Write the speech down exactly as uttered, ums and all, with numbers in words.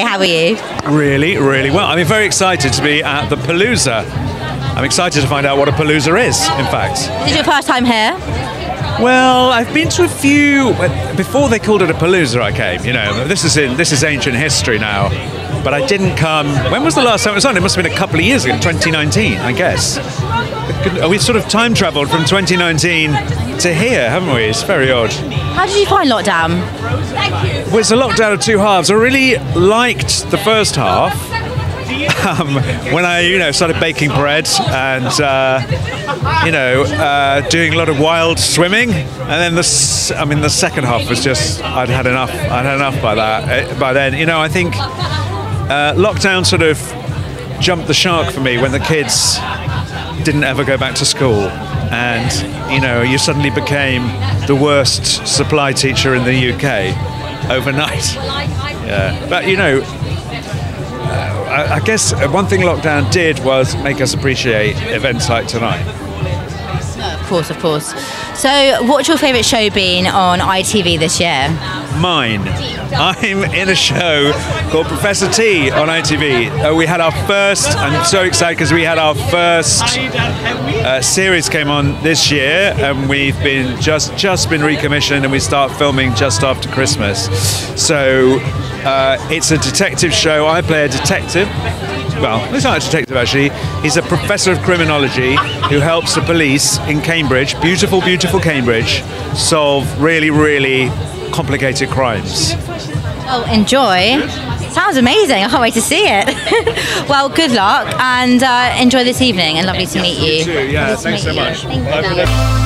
okay, how are you? Really, really well. I mean, very excited to be at the Palooza. I'm excited to find out what a Palooza is, in fact. Is it your first time here? Well, I've been to a few. Before they called it a Palooza, I came. You know, this is in, this is ancient history now. But I didn't come. When was the last time it was on? It must have been a couple of years ago, twenty nineteen, I guess. We sort of time travelled from twenty nineteen to here, haven't we? It's very odd. How did you find lockdown? Well, it's a lockdown of two halves. I really liked the first half. Um, when I, you know, started baking bread and, uh, you know, uh, doing a lot of wild swimming, and then the, I mean, the second half was just, I'd had enough. I'd had enough by that. By then, you know, I think uh, lockdown sort of jumped the shark for me when the kids didn't ever go back to school, and you know, you suddenly became the worst supply teacher in the U K overnight. Yeah, but you know. I guess one thing lockdown did was make us appreciate events like tonight. Of course, of course. So, what's your favourite show been on I T V this year? Mine. I'm in a show called Professor T on I T V. Uh, we had our first, I'm so excited because we had our first uh, series came on this year, and we've been just, just been recommissioned, and we start filming just after Christmas. So, Uh, it's a detective show. I play a detective. Well, he's not a detective actually. He's a professor of criminology who helps the police in Cambridge, beautiful, beautiful Cambridge, solve really, really complicated crimes. Oh, enjoy. Sounds amazing. I can't wait to see it. Well, good luck and uh, enjoy this evening, and lovely to meet you. You too, yeah. Thanks so much. Thank you.